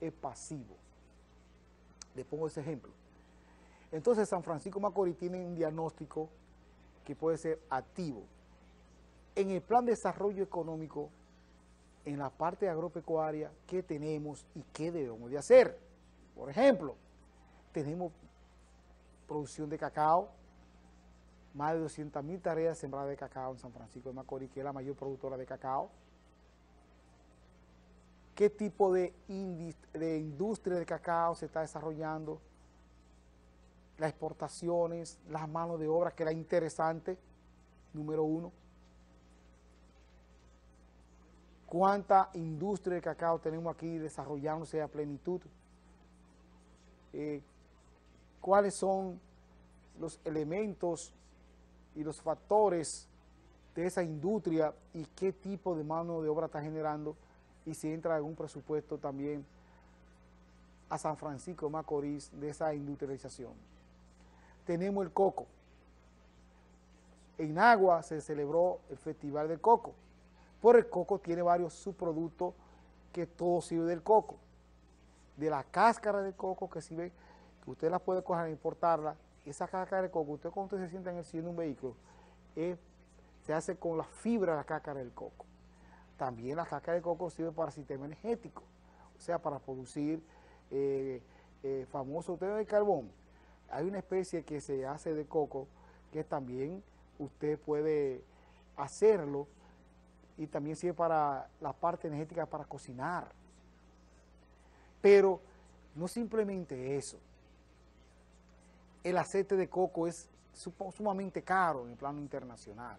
es pasivo. Le pongo ese ejemplo. Entonces, San Francisco de Macorís tiene un diagnóstico que puede ser activo. En el plan de desarrollo económico, en la parte agropecuaria, ¿qué tenemos y qué debemos de hacer? Por ejemplo, tenemos producción de cacao, más de 200.000 tareas sembradas de cacao en San Francisco de Macorís, que es la mayor productora de cacao. ¿Qué tipo de industria de cacao se está desarrollando? Las exportaciones, las manos de obra, que era interesante, número uno. ¿Cuánta industria de cacao tenemos aquí desarrollándose a plenitud? ¿Cuáles son los elementos y los factores de esa industria y qué tipo de mano de obra está generando? Y si entra algún presupuesto también a San Francisco de Macorís de esa industrialización. Tenemos el coco. En Agua se celebró el Festival del Coco. Por el coco tiene varios subproductos que todo sirve del coco. De la cáscara de coco que sirve, que usted la puede coger e importarla. Esa cáscara de coco, usted cuando usted se sienta en el sillón de un vehículo, se hace con la fibra de la cáscara del coco. También la cáscara de coco sirve para el sistema energético, o sea, para producir famoso tema de carbón. Hay una especie que se hace de coco que también usted puede hacerlo y también sirve para la parte energética para cocinar. Pero no simplemente eso. El aceite de coco es sumamente caro en el plano internacional.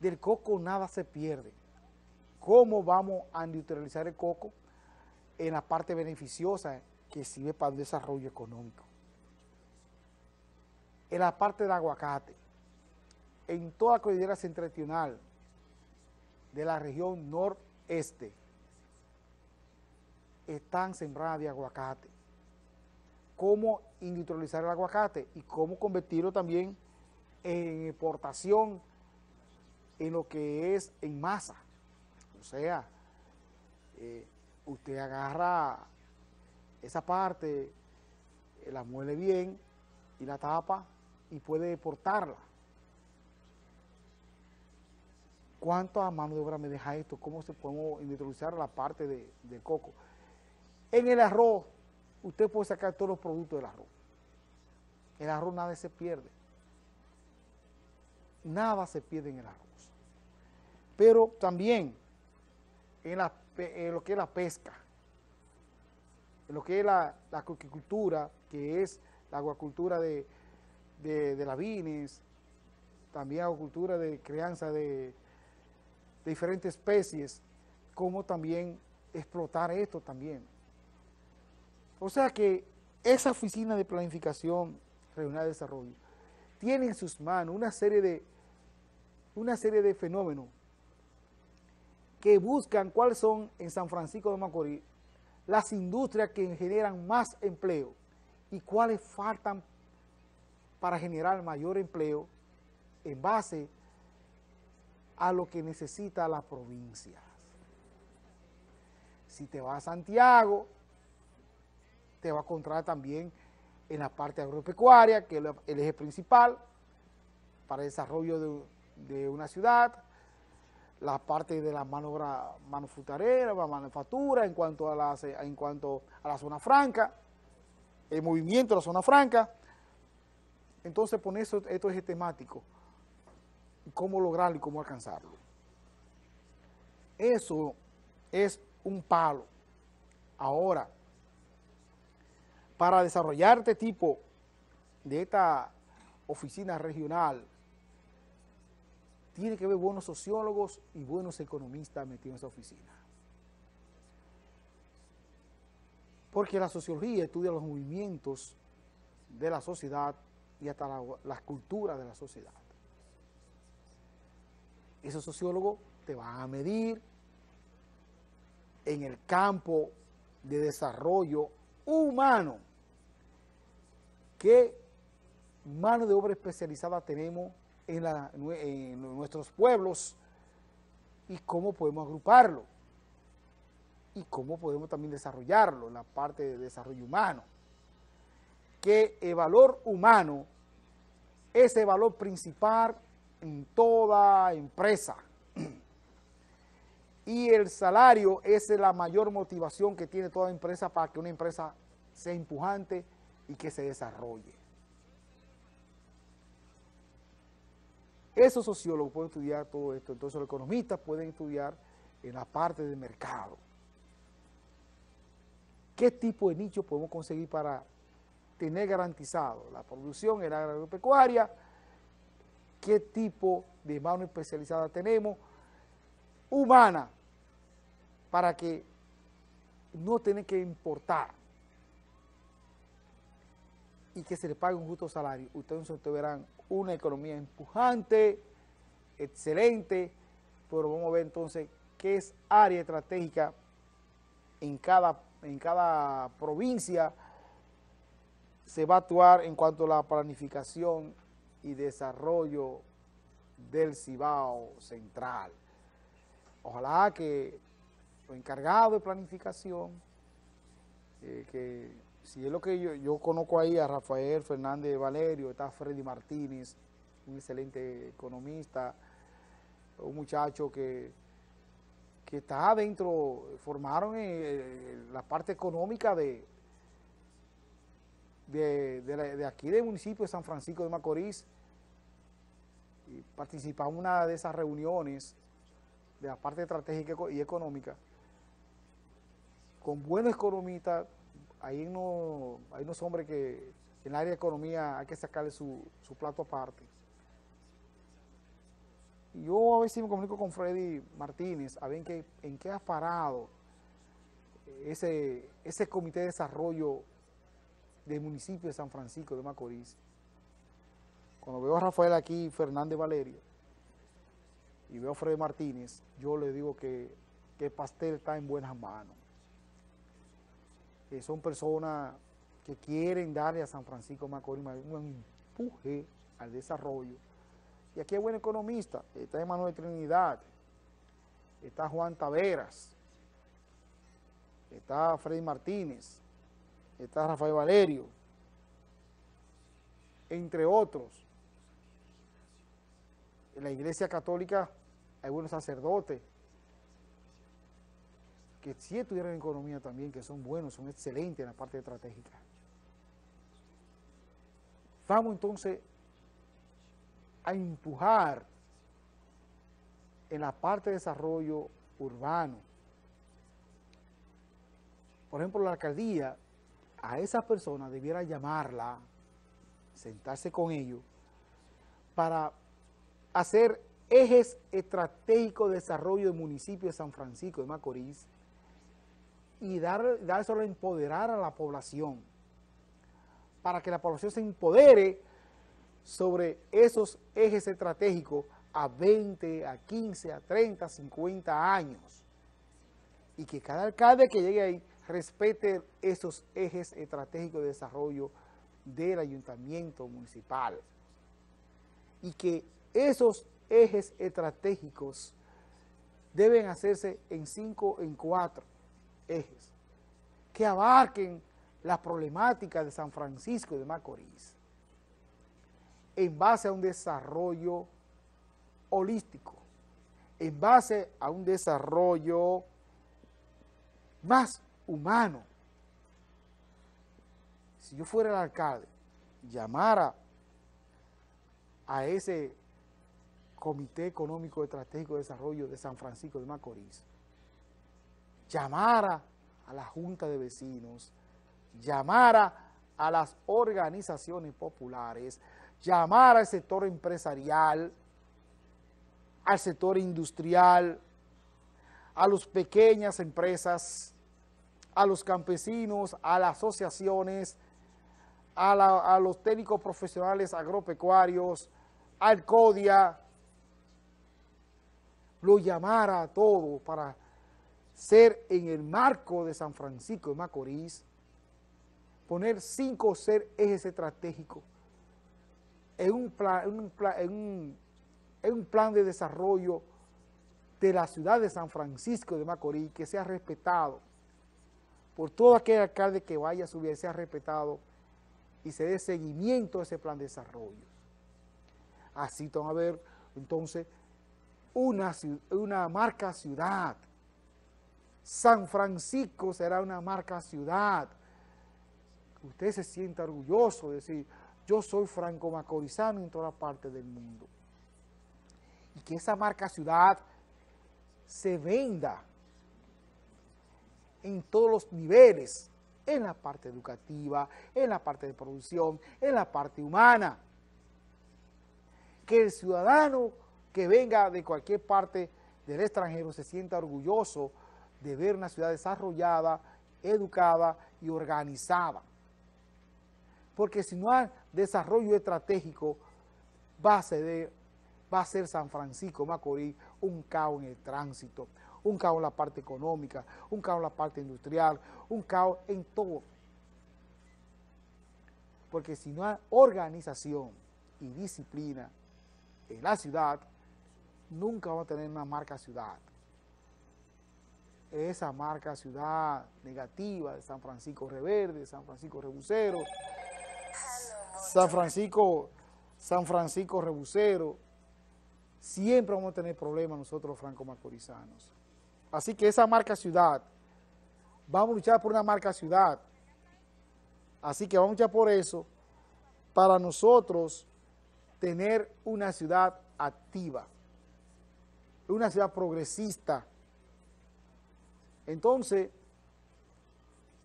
Del coco nada se pierde. ¿Cómo vamos a industrializar el coco en la parte beneficiosa que sirve para el desarrollo económico? En la parte del aguacate, en toda la cordillera septentrional de la región noreste, están sembradas de aguacate. ¿Cómo industrializar el aguacate y cómo convertirlo también en exportación en lo que es en masa? O sea, usted agarra esa parte, la muele bien y la tapa y puede exportarla. ¿Cuántas manos de obra me deja esto? ¿Cómo se puede industrializar la parte de coco? En el arroz, usted puede sacar todos los productos del arroz. El arroz nada se pierde. Nada se pierde en el arroz. Pero también en lo que es la pesca, en lo que es la acuicultura, que es la acuacultura de labines, también acuacultura de crianza de diferentes especies, como también explotar esto también. O sea que esa oficina de planificación regional de desarrollo tiene en sus manos una serie de fenómenos que buscan cuáles son en San Francisco de Macorís las industrias que generan más empleo y cuáles faltan para generar mayor empleo en base a lo que necesita la provincia. Si te vas a Santiago, te va a encontrar también en la parte agropecuaria, que es el eje principal para el desarrollo de una ciudad, la parte de la mano de obra manufacturera, manufactura en cuanto a la zona franca, el movimiento de la zona franca. Entonces, por eso esto es temático, cómo lograrlo y cómo alcanzarlo. Eso es un palo. Ahora, para desarrollar este tipo de esta oficina regional, tiene que haber buenos sociólogos y buenos economistas metidos en esa oficina. Porque la sociología estudia los movimientos de la sociedad y hasta las culturas de la sociedad. Esos sociólogos te van a medir en el campo de desarrollo humano. ¿Qué mano de obra especializada tenemos en nuestros pueblos y cómo podemos agruparlo? y cómo podemos también desarrollarlo, la parte de desarrollo humano. Que el valor humano es el valor principal en toda empresa. Y el salario es la mayor motivación que tiene toda empresa para que una empresa sea empujante y que se desarrolle. Esos sociólogos pueden estudiar todo esto, entonces los economistas pueden estudiar en la parte de mercado. ¿Qué tipo de nicho podemos conseguir para tener garantizado la producción en la agropecuaria? ¿Qué tipo de mano especializada tenemos? Humana, para que no tengan que importar y que se les pague un justo salario. Ustedes verán una economía empujante, excelente, pero vamos a ver entonces qué es área estratégica en cada provincia se va a actuar en cuanto a la planificación y desarrollo del Cibao Central. Ojalá que los encargados de planificación, que si es lo que yo conozco ahí a Rafael Fernández Valerio, está Freddy Martínez, un excelente economista, un muchacho que está adentro, formaron la parte económica de aquí del municipio de San Francisco de Macorís, y participaron en una de esas reuniones de la parte estratégica y económica, con buenos economistas. Hay unos hombres que en el área de economía hay que sacarle su plato aparte. Yo a veces me comunico con Freddy Martínez a ver en qué ha parado ese comité de desarrollo del municipio de San Francisco de Macorís. Cuando veo a Rafael aquí, Fernández Valerio, y veo a Freddy Martínez, yo le digo que el pastel está en buenas manos. Son personas que quieren darle a San Francisco de Macorís un empuje al desarrollo. Y aquí hay buen economista. Está Emmanuel Trinidad, está Juan Taveras, está Freddy Martínez, está Rafael Valerio, entre otros. En la Iglesia Católica hay buenos sacerdotes que sí estuvieron en economía también, que son buenos, son excelentes en la parte estratégica. Vamos entonces a empujar en la parte de desarrollo urbano. Por ejemplo, la alcaldía, a esas personas debiera llamarla, sentarse con ellos, para hacer ejes estratégicos de desarrollo del municipio de San Francisco de Macorís y dar solo empoderar a la población, para que la población se empodere sobre esos ejes estratégicos a 20, a 15, a 30, a 50 años, y que cada alcalde que llegue ahí respete esos ejes estratégicos de desarrollo del ayuntamiento municipal, y que esos ejes estratégicos deben hacerse en cuatro ejes que abarquen las problemáticas de San Francisco de Macorís en base a un desarrollo holístico, en base a un desarrollo más humano. Si yo fuera el alcalde, llamara a ese Comité Económico Estratégico de Desarrollo de San Francisco de Macorís, llamara a la Junta de Vecinos, llamara a las organizaciones populares, llamara al sector empresarial, al sector industrial, a las pequeñas empresas, a los campesinos, a las asociaciones, a los técnicos profesionales agropecuarios, al CODIA, lo llamara a todos para ser en el marco de San Francisco de Macorís, poner 5 o 6 ejes estratégicos en un plan de desarrollo de la ciudad de San Francisco de Macorís, que sea respetado por todo aquel alcalde que vaya a subir, sea respetado y se dé seguimiento a ese plan de desarrollo. Así vamos a ver entonces una marca ciudad. San Francisco será una marca ciudad. Usted se sienta orgulloso de decir, yo soy franco-macorizano en todas partes del mundo. Y que esa marca ciudad se venda en todos los niveles, en la parte educativa, en la parte de producción, en la parte humana. Que el ciudadano que venga de cualquier parte del extranjero se sienta orgulloso de ver una ciudad desarrollada, educada y organizada. Porque si no hay desarrollo estratégico, va a ser San Francisco de Macorís un caos en el tránsito, un caos en la parte económica, un caos en la parte industrial, un caos en todo. Porque si no hay organización y disciplina en la ciudad, nunca vamos a tener una marca ciudad. Esa marca ciudad negativa de San Francisco Reverde, San Francisco Rebusero, San Francisco Rebusero, siempre vamos a tener problemas nosotros los franco-macorizanos. Así que esa marca ciudad, vamos a luchar por una marca ciudad. Así que vamos a luchar por eso, para nosotros tener una ciudad activa, una ciudad progresista. Entonces,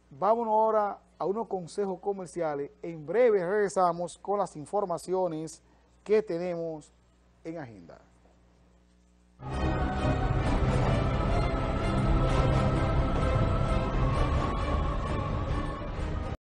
vámonos ahora a unos consejos comerciales. En breve regresamos con las informaciones que tenemos en agenda.